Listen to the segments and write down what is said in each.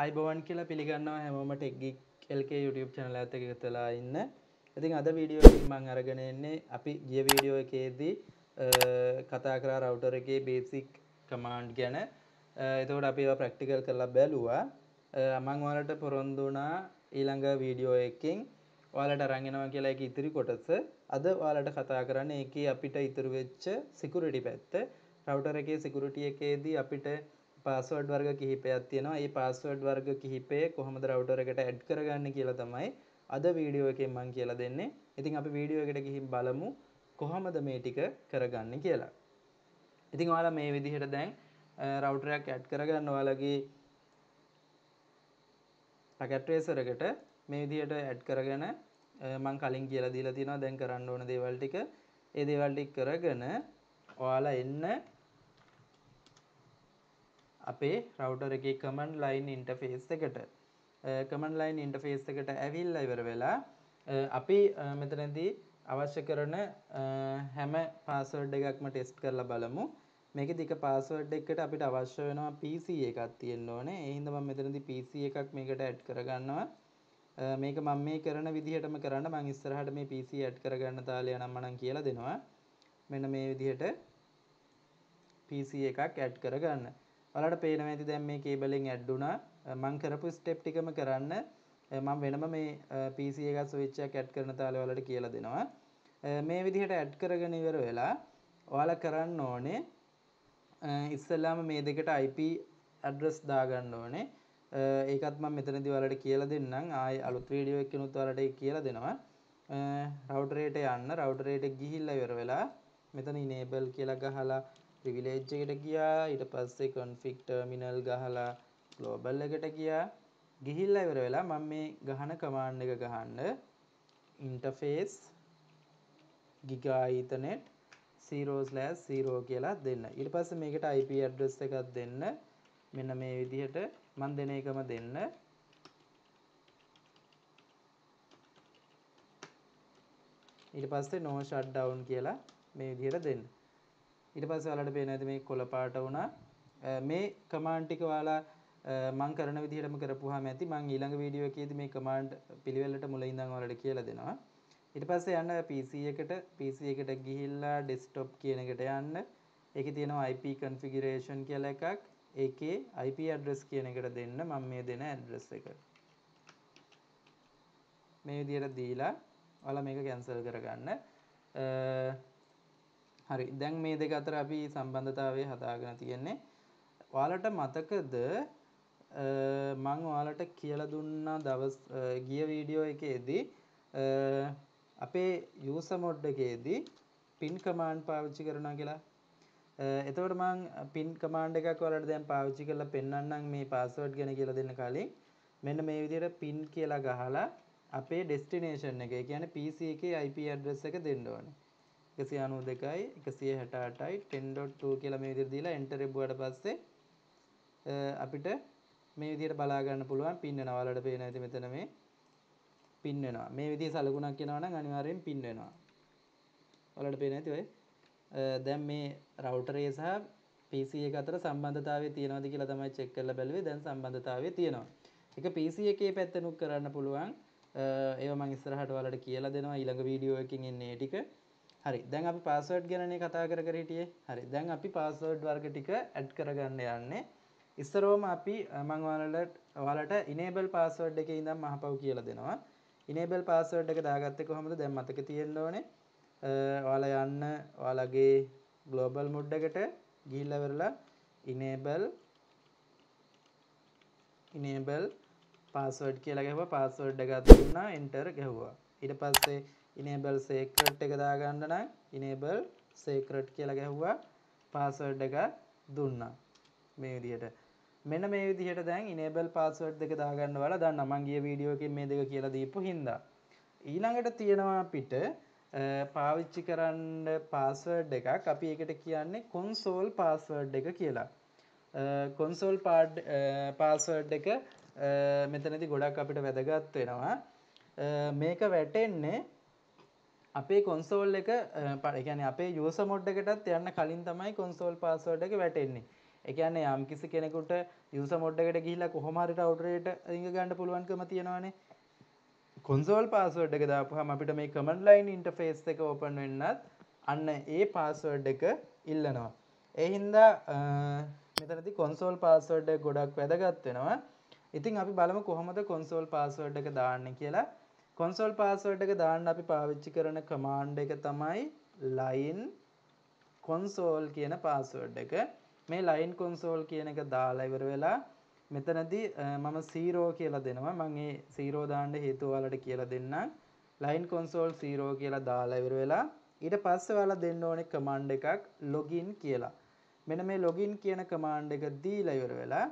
අයිබෝවන් කියලා පිළිගන්නවා හැමෝම tech geek LK YouTube channel එකත් එක්ක එකතුලා ඉන්න. ඉතින් අද වීඩියෝ එකේ මම අරගෙන එන්නේ අපි ගිය වීඩියෝ එකේදී කතා කරා router එකේ basic command ගැන. එතකොට අපි ඒවා practical කරලා බැලුවා. මම ඔයාලට පොරොන්දු වුණා ඊළඟ වීඩියෝ එකකින් ඔයාලට අරන් එනවා කියලා ඒක ඉතිරි කොටස. අද ඔයාලට කතා කරන්නේ ඒකේ අපිට ඉතුරු වෙච්ච security පැත්ත. router එකේ security එකේදී අපිට पासवर्ड वर्ग किहिपයක් තියෙනවා. මේ पासवर्ड वर्ग කිහිපේ කොහොමද රවුටර් එකට ඇඩ් කරගන්නේ කියලා තමයි අද වීඩියෝ එකෙන් මම කියලා දෙන්නේ. ඉතින් අපි වීඩියෝ එකට ගිහින් බලමු කොහොමද මේ ටික කරගන්නේ කියලා. ඉතින් ඔයාලා මේ විදිහට දැන් රවුටර් එකක් ඇඩ් කරගන්න ඔයාලගේ packet tracer එකට මේ විදිහට ඇඩ් කරගෙන මම කලින් කියලා දීලා තියෙනවා. දැන් කරන්න ඕන දේවල් ටික ඒ දේවල් ටික කරගෙන ඔයාලා එන්න අපේ රවුටර් එකේ command line interface එකට command line interface එකට ඇවිල්ලා ඉවර වෙලා අපි මෙතනදී අවශ්‍ය කරන හැම password එකක්ම test කරලා බලමු. මේකෙදි එක password එකකට අපිට අවශ්‍ය වෙනවා PC එකක් තියෙන්න ඕනේ. ඒ හින්දා මම මෙතනදී PC එකක් මේකට add කරගන්නවා. මේක මම මේ කරන විදිහටම කරන්න. මම ඉස්සරහට මේ PC add කරගන්න තාලය නම් මම කියලා දෙනවා. මෙන්න මේ විදිහට PC එකක් add කරගන්න. ඔයාලට පේනවා ඇති දැන් මේ කේබලෙන් ඇඩ් වුණා. මම කරපු ස්ටෙප් ටිකම කරන්න මම වෙනම මේ PC එක ස්විච් එකක් ඇඩ් කරන තාලේ ඔයාලට කියලා දෙනවා. මේ විදිහට ඇඩ් කරගෙන ඉවර වෙලා ඔයාලා කරන්න ඕනේ ඉස්සෙල්ලාම මේ දෙකට IP address දාගන්න ඕනේ. ඒකත් මම මෙතනදී ඔයාලට කියලා දෙන්නම්. ආයේ අලුත් වීඩියෝ එකකිනුත් ඔයාලට ඒක කියලා දෙනවා. router එකට යන්න router එකට ගිහිල්ලා ඉවර වෙලා මෙතන enable කියලා ගහලා privilege එකට ගියා. ඊට පස්සේ config terminal ගහලා global එකට ගියා. ගිහිල්ලා ඉවර වෙලා මම මේ ගහන command එක ගහන්න interface giga ethernet 0/0 කියලා දෙන්න. ඊට පස්සේ මේකට IP address එකක් දෙන්න. මෙන්න මේ විදිහට මම දෙන එකම දෙන්න. ඊට පස්සේ no shutdown කියලා මේ විදිහට දෙන්න. ඊට පස්සේ ඔයාලට පේන ඇති මේ කොළ පාට වුණා. මේ කමාන්ඩ් ටික ඔයාලා මම කරන විදිහටම කරපුවාම ඇති. මම ඊළඟ වීඩියෝ එකේදී මේ කමාන්ඩ් පිළිවෙලට මුල ඉඳන් ඔයාලට කියලා දෙනවා. ඊට පස්සේ යන්න PC එකට ගිහිල්ලා desktop කියන එකට යන්න. ඒකේ තියෙනවා IP configuration කියලා එකක්. ඒකේ IP address කියන එකට දෙන්න. මම මේ දෙන address එක මේ විදිහට දීලා ඔයාලා මේක cancel කරගන්න. හරි දැන් මේ දෙක අතර අපි සම්බන්ධතාවය හදාගෙන තියෙන්නේ. ඔයාලට මතකද මම ඔයාලට කියලා දුන්නා දවස් ගිය වීඩියෝ එකේදී අපේ user mode එකේදී pin command පාවිච්චි කරනවා කියලා. එතකොට මම pin command එකක් ඔයාලට දැන් පාවිච්චි කරලා පෙන්නන්නම් මේ password ගැන කියලා දෙන්න කලින්. මෙන්න මේ විදිහට pin කියලා ගහලා අපේ destination එක. ඒ කියන්නේ PC එකේ IP address එක දෙන්න ඕනේ. 192.168.10.2 කියලා මේ විදිහට දීලා enter එබුවාට පස්සේ අපිට මේ විදිහට බලා ගන්න පුළුවන් pin වෙනවා. ඔයාලට පේන ඇති මෙතන මේ pin වෙනවා. මේ විදිහේ සලකුණක් කියනවා නම් අනිවාර්යෙන් pin වෙනවා. ඔයාලට පේන ඇති ඔය දැන් මේ router එක සහ PC එක අතර සම්බන්ධතාවය තියෙනවද කියලා තමයි check කරලා බැලුවේ. දැන් සම්බන්ධතාවය තියෙනවා. ඒක PC එකේ පැත්තෙනුත් කරන්න පුළුවන්. ඒව මම ඉස්සරහට ඔයාලට කියලා දෙනවා ඊළඟ වීඩියෝ එකකින් එන්නේ ටික. හරි දැන් අපි පාස්වර්ඩ් ගැනනේ කතා කර හිටියේ. හරි දැන් අපි පාස්වර්ඩ් වර්ග ටික ඇඩ් කරගන්න යන්නේ. ඉස්සරවම අපි මම ඔයාලට enable password එකේ ඉඳන් මහපව් කියලා දෙනවා. enable password එක දාගත්තේ කොහොමද දැන් මතක තියෙන්න ඕනේ. ඔයාලා යන්න ඔයාලගේ global mode එකට ගිහිල්ලා වෙරලා enable password කියලා ගහුවා. password එකක් දුන්නා enter ගහුවා. ඊට පස්සේ enable secret එක දාගන්න නම් enable secret කියලා ගැහුවා. password එක දුන්නා මේ විදිහට. මෙන්න මේ විදිහට දැන් enable password දෙක දාගන්න වල දන්නා. මම ගිය වීඩියෝ එකේ මේ දෙක කියලා දීපු හින්දා ඊළඟට තියෙනවා අපිට පාවිච්චි කරන්න password එකක්. අපි ඒකට කියන්නේ console password එක කියලා. console password එක මෙතනදී ගොඩක් අපිට වැදගත් වෙනවා. මේක වැටෙන්නේ අපේ console එක ඒ කියන්නේ අපේ user mode එකටත් යන්න කලින් තමයි console password එක වැටෙන්නේ. एक යම් කිසි කෙනෙකුට user mode එකට ගිහිලා කොහොම හරි router එකට link ගන්න පුළුවන්කම තියෙනවානේ console password එක දාපුවාම අපිට මේ command line interface එක open වෙන්නත් අන්න ඒ password එක ඉල්ලනවා ඒ හින්දා මෙතනදී console password එක ගොඩක් වැදගත් වෙනවා ඉතින් අපි බලමු කොහොමද console password එක දාන්නේ කියලා console password එක දාන්න අපි පාවිච්චි කරන command එක තමයි line console කියන password එක මේ line console කියන එක දාලා ඉවර වෙලා මෙතනදී මම 0 කියලා දෙනවා මම මේ 0 දාන්න හේතුව ඔයාලට කියලා දෙන්නම් line console 0 කියලා දාලා ඉවර වෙලා ඊට පස්සේ ඔයාලා දෙන්න ඕනේ command එකක් login කියලා මෙන්න මේ login කියන command එක දීලා ඉවර වෙලා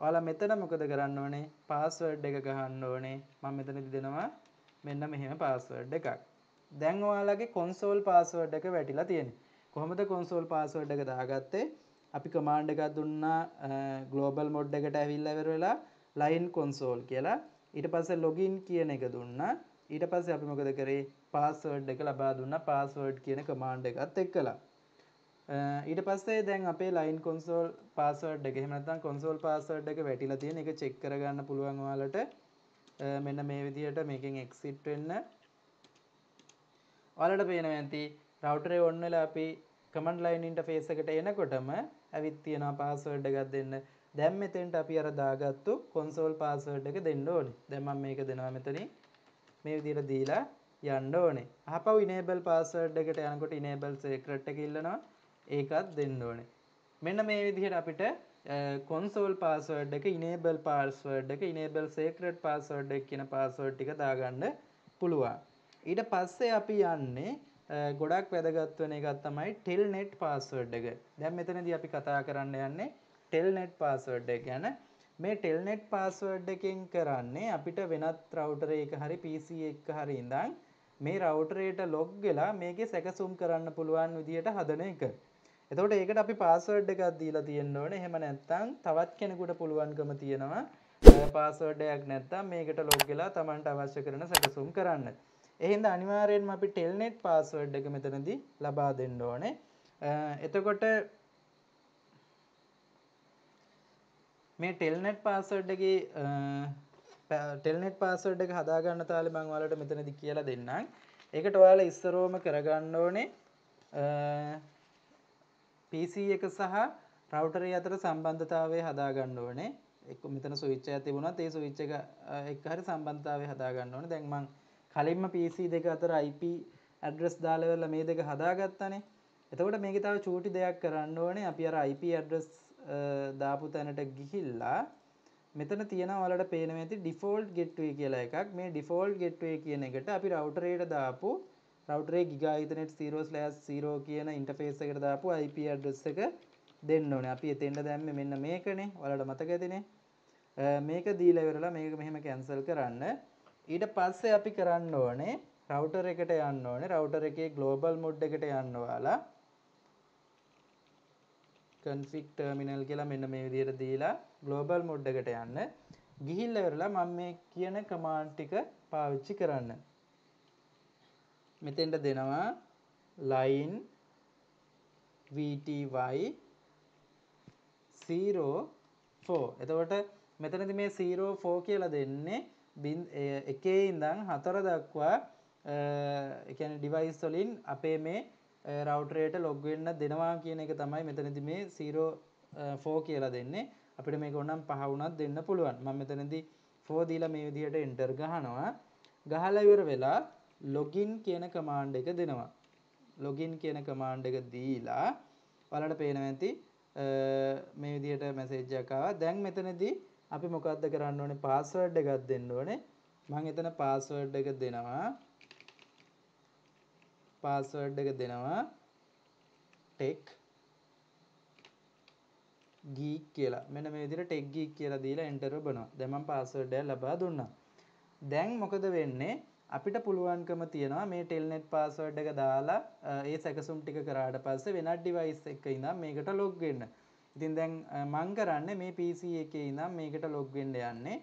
ඔයාලා මෙතන මොකද කරන්න ඕනේ password එක ගහන්න ඕනේ මම මෙතනදී දෙනවා මෙන්න මෙහෙම password එකක් දැන් ඔයාලගේ console password එක වැටිලා තියෙනවා කොහොමද console password එක දාගත්තේ අපි command එකක් දුන්නා global mode එකට ඇවිල්ලා ඉවර වෙලා line console කියලා ඊට පස්සේ login කියන එක දුන්නා ඊට පස්සේ අපි මොකද කරේ password එක ලබා දුන්නා password කියන command එකත් එක්කලා ඊට පස්සේ දැන් අපේ line console password එක එහෙම නැත්නම් console password එක වැටිලා තියෙන එක check කරගන්න පුළුවන් ඔයාලට මෙන්න මේ විදිහට මේකෙන් exit වෙන්න ඔයාලට පේනවා ඇති router එක on වෙලා අපි command line interface එකට එනකොටම ඇවිත් තියෙනවා password එකක් දෙන්න. දැන් මෙතෙන්ට අපි අර දාගත්තු console password එක දෙන්න ඕනේ. දැන් මම මේක දෙනවා මෙතනින්. මේ විදිහට දීලා යන්න ඕනේ. අහපව් enable password එකට යනකොට enable secret එක ඉල්ලනවා. ඒකත් දෙන්න ඕනේ. මෙන්න මේ විදිහට අපිට console password එක enable password එක enable secret password එක කියන password ටික දාගන්න පුළුවන්. ඊට පස්සේ අපි යන්නේ ගොඩක් වැදගත් වෙන එකක් තමයි telnet password එක. දැන් මෙතනදී අපි කතා කරන්න යන්නේ telnet password එක ගැන. මේ telnet password එකෙන් කරන්නේ අපිට වෙනත් router එකක හරි PC එකක හරි ඉඳන් මේ router එකට log වෙලා මේකේ සැකසුම් කරන්න පුළුවන් විදියට හදන එක. එතකොට ඒකට අපි password එකක් දීලා තියෙන්න ඕනේ. එහෙම නැත්නම් තවත් කෙනෙකුට පුළුවන්කම තියෙනවා password එකක් නැත්නම් මේකට log වෙලා Tamanට අවශ්‍ය කරන සැකසුම් කරන්න. එහෙනම් අනිවාර්යයෙන්ම අපි telnet password එක මෙතනදී ලබා දෙන්න ඕනේ. එතකොට මේ telnet password එක හදා ගන්න තාලේ මම ඔයාලට මෙතනදී කියලා දෙන්නම්. ඒකට ඔයාලා ඉස්සරෝම කරගන්න ඕනේ PC එක සහ router එක අතර සම්බන්ධතාවය හදා ගන්න ඕනේ. මෙතන switch එකක් තිබුණාත් ඒ switch එක එක්ක හරි සම්බන්ධතාවය හදා ගන්න ඕනේ. දැන් මම කලින්ම PC දෙක අතර IP address දාලා ඉවරලා මේ දෙක හදාගත්තානේ. එතකොට මේකේ තව චූටි දෙයක් කරන්න ඕනේ. අපි අර IP address දාපු තැනට ගිහිල්ලා මෙතන තියෙනවා ඔයාලට පේනවා ඇති default gateway කියලා එකක්. මේ default gateway කියන එකට අපි router එකට දාපු router එකේ giga ethernet 0/0 කියන interface එකට දාපු IP address එක දෙන්න ඕනේ. අපි එතෙන්ට දැම්මේ මෙන්න මේකනේ. ඔයාලට මතක ඇතිනේ. මේක දීලා ඉවරලා මේක මෙහෙම cancel කරන්න. ඊට පස්සේ අපි කරන්න ඕනේ router එකට යන්න ඕනේ router එකේ global mode එකට යන්න ඔයාලා config terminal කියලා මෙන්න මේ විදිහට දීලා global mode එකට යන්න ගිහිල්ලා ඉවරලා මම මේ කියන command ටික පාවිච්චි කරන්න මෙතෙන්ට දෙනවා line vty 04 එතකොට මෙතනදී මේ 04 කියලා දෙන්නේ එකේ ඉඳන් 4 දක්වා ඒ කියන්නේ device වලින් අපේ මේ router එකට log වෙන්න දෙනවා කියන එක තමයි මෙතනදී මේ 04 කියලා දෙන්නේ. අපිට මේක ඕනනම් 5 වුණත් දෙන්න පුළුවන්. මම මෙතනදී 4 දීලා මේ විදිහට enter ගහනවා. ගහලා ඉවර වෙලා login කියන command එක දෙනවා. login කියන command එක දීලා ඔයාලට පේනවා ඇති මේ විදිහට message එකක් ආවා. දැන් මෙතනදී අපි මොකක්ද කරන්න ඕනේ password එකක් දෙන්න ඕනේ මම එතන password එක දෙනවා tech geek කියලා මෙන්න මේ විදිහට tech geek කියලා දීලා enter කරනවා දැන් මම password එක ලබා දුන්නා දැන් මොකද වෙන්නේ අපිට පුළුවන්කම තියනවා මේ telnet password එක දාලා ඒ සැකසුම් ටික කරාට පස්සේ වෙනත් device එකක ඉඳන් මේකට log වෙන්න ඉතින් දැන් මම කරන්නේ මේ PC එකේ ඉඳන් මේකට log වෙන්න යන්නේ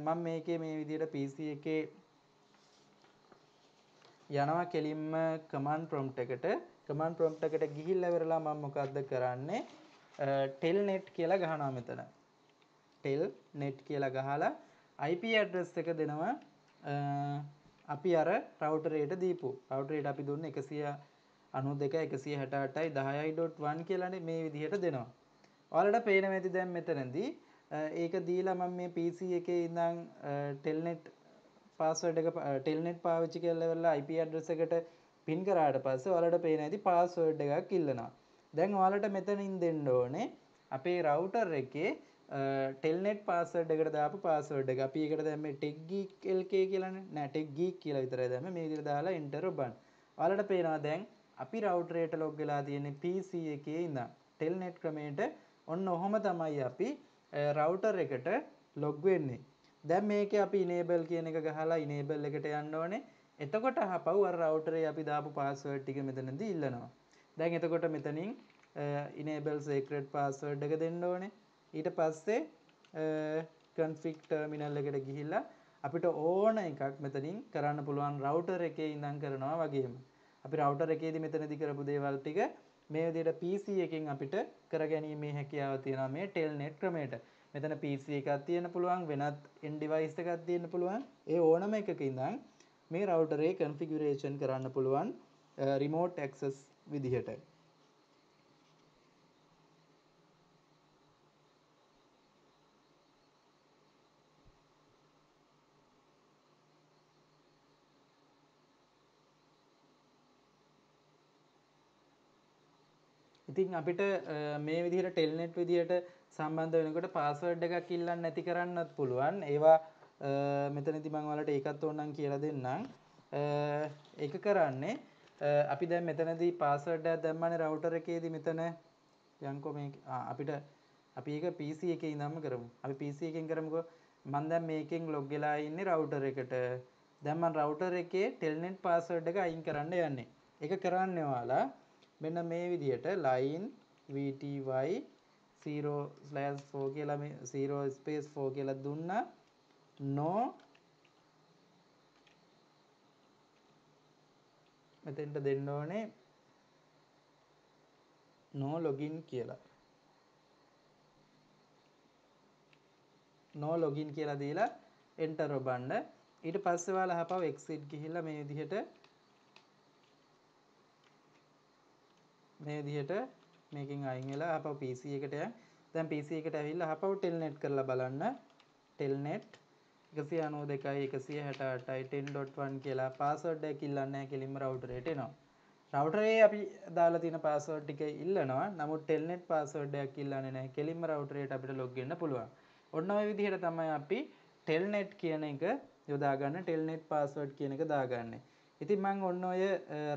මම මේකේ මේ විදිහට PC එකේ යනවා කෙලින්ම command prompt එකට ගිහිල්ලා ඉවරලා මම මොකක්ද කරන්නේ ටෙල්නෙට් කියලා ගහනවා මෙතන. ටෙල්නෙට් කියලා ගහලා IP address එක දෙනවා අපි අර router එකට දීපු. router එකට අපි දුන්නේ 192.168.10.1 කියලානේ මේ විදිහට දෙනවා. ඔයාලට පේනවා ඇති දැන් මෙතනදී ඒක දීලා මම මේ PC එකේ ඉඳන් ටෙල්නෙට් පාස්වර්ඩ් එක ටෙල්නෙට් පාවිච්චි කරලා ඉවරලා IP address එකට පින් කරාට පස්සේ ඔයාලට පේන ඇති පාස්වර්ඩ් එකක් ඉල්ලනවා. දැන් ඔයාලට මෙතනින් දෙන්න ඕනේ අපේ රවුටර් එකේ ටෙල්නෙට් පාස්වර්ඩ් එකට දාපු පාස්වර්ඩ් එක. අපි ඒකට දැන් මේ techgeek lk කියලානේ. නෑ techgeek කියලා විතරයි දැම්මේ. මේ විදිහට දාලා enter ඔබන්. ඔයාලට පේනවා දැන් අපි රවුටර් එකට log වෙලා තියෙන PC එකේ ඉඳන් ටෙල්නෙට් ක්‍රමයට ඔන්න ඔහොම තමයි අපි රවුටර් එකට log වෙන්නේ. දැන් මේකේ අපි enable කියන එක ගහලා enable එකට යන්න ඕනේ. එතකොට හපව් අර රවුටරේ අපි දාපු පාස්වර්ඩ් ටික මෙතනදී ඉල්ලනවා. දැන් එතකොට මෙතනින් enable secret password එක දෙන්න ඕනේ. ඊට පස්සේ config terminal එකට ගිහිල්ලා අපිට ඕන එකක් මෙතනින් කරන්න පුළුවන් රවුටර් එකේ ඉඳන් කරනවා වගේම. අපි රවුටර් එකේදී මෙතනදී කරපු දේවල් ටික මේ විදිහට PC එකෙන් අපිට කරගැනීමේ හැකියාව තියෙනවා මේ telnet ක්‍රමයට. මෙතන PC එකක් තියෙන්න පුළුවන් වෙනත් end device එකක් තියෙන්න පුළුවන්. ඒ ඕනම එකක ඉඳන් මේ රවුටර් එක configuration කරන්න පුළුවන් remote access විදිහට. ඉතින් අපිට මේ විදිහට telnet විදිහට සම්බන්ධ වෙනකොට password එකක් ඉල්ලන්න නැති කරන්නත් පුළුවන්. ඒවා මෙතනදී මම ඔයාලට ඒකත් ඕනනම් කියලා දෙන්නම්. ඒක කරන්නේ අපි දැන් මෙතනදී පාස්වර්ඩ් එක දැම්මනේ රවුටර් එකේදී මෙතන යන්කෝ මේ අපිට අපි ඒක PC එකේ ඉඳන්ම කරමු. අපි PC එකෙන් කරමුකෝ. මම දැන් මේකෙන් log වෙලා ඉන්නේ රවුටර් එකට. දැන් මම රවුටර් එකේ telnet password එක අයින් කරන්න යන්නේ. ඒක කරන්නේ ඔයාලා මෙන්න මේ විදිහට line vty 0/4 කියලා මේ 0 space 4 කියලා දුන්නා. No මෙතෙන්ට දෙන්න ඕනේ no login කියලා. no login කියලා දීලා enter ඔබන්න. ඊට පස්සේ ඔයාලා හපව exit ගිහිල්ලා මේ විදිහට මේකෙන් අයින් වෙලා හපව PC එකට යන්න. දැන් PC එකට ඇවිල්ලා හපව telnet කරලා බලන්න. telnet 192.168.10.1 කියලා පාස්වර්ඩ් එක ඉල්ලන්නේ කෙලින්ම රවුටර් එකට එනවා. රවුටර් එකේ අපි දාලා තියෙන පාස්වර්ඩ් ටික ඉල්ලනවා. නමුත් telnet පාස්වර්ඩ් එකක් ඉල්ලන්නේ නැහැ. කෙලින්ම රවුටර් එකට අපිට log වෙන්න පුළුවන්. ඔන්න ඔය විදිහට තමයි අපි telnet කියන එක යොදාගන්න telnet පාස්වර්ඩ් කියන එක දාගන්නේ. ඉතින් මම ඔන්න ඔය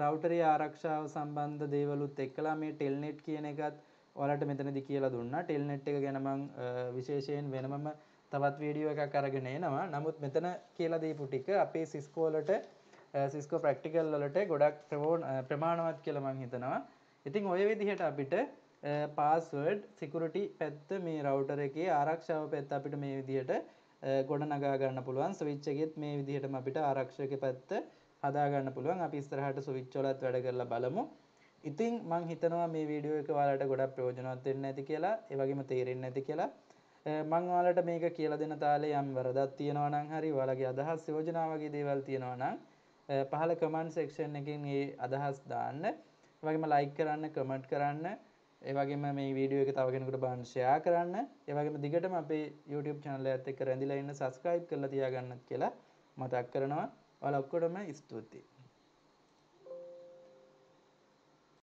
රවුටරේ ආරක්ෂාව සම්බන්ධ දේවලුත් එක්කලා මේ telnet කියන එකත් ඔයාලට මෙතනදී කියලා දුන්නා. telnet එක ගැන මම විශේෂයෙන් වෙනමම තවත් වීඩියෝ එකක් අරගෙන එනවා. නමුත් මෙතන කියලා දීපු ටික අපේ Cisco වලට Cisco practical වලට ගොඩක් ප්‍රමාණවත් කියලා මම හිතනවා. ඉතින් ඔය විදිහට අපිට password security පැත්ත මේ router එකේ ආරක්ෂාව පැත්ත අපිට මේ විදිහට ගොඩනගා ගන්න පුළුවන්. switch එකෙත් මේ විදිහටම අපිට ආරක්ෂක පැත්ත හදා ගන්න පුළුවන්. අපි ඉස්සරහට switch වලත් වැඩ කරලා බලමු. ඉතින් මම හිතනවා මේ වීඩියෝ එක ඔයාලට ගොඩක් ප්‍රයෝජනවත් වෙන්න ඇති කියලා. ඒ වගේම තේරෙන්න ඇති කියලා. මම ඔයාලට මේක කියලා දෙන තාලේ යම් වරදක් තියෙනවා නම් හරි ඔයාලගේ අදහස් යෝජනා වගේ දේවල් තියෙනවා නම් පහල කමෙන්ට් සෙක්ෂන් එකෙන් මේ අදහස් දාන්න. ඒ වගේම ලයික් කරන්න, කමෙන්ට් කරන්න, ඒ වගේම මේ වීඩියෝ එක තව කෙනෙකුට බලන්න ෂෙයා කරන්න. ඒ වගේම දිගටම අපේ YouTube channel එකත් එක්ක රැඳිලා ඉන්න subscribe කරලා තියාගන්නත් කියලා මතක් කරනවා. ඔයාලා ඔක්කොටම ස්තුතියි.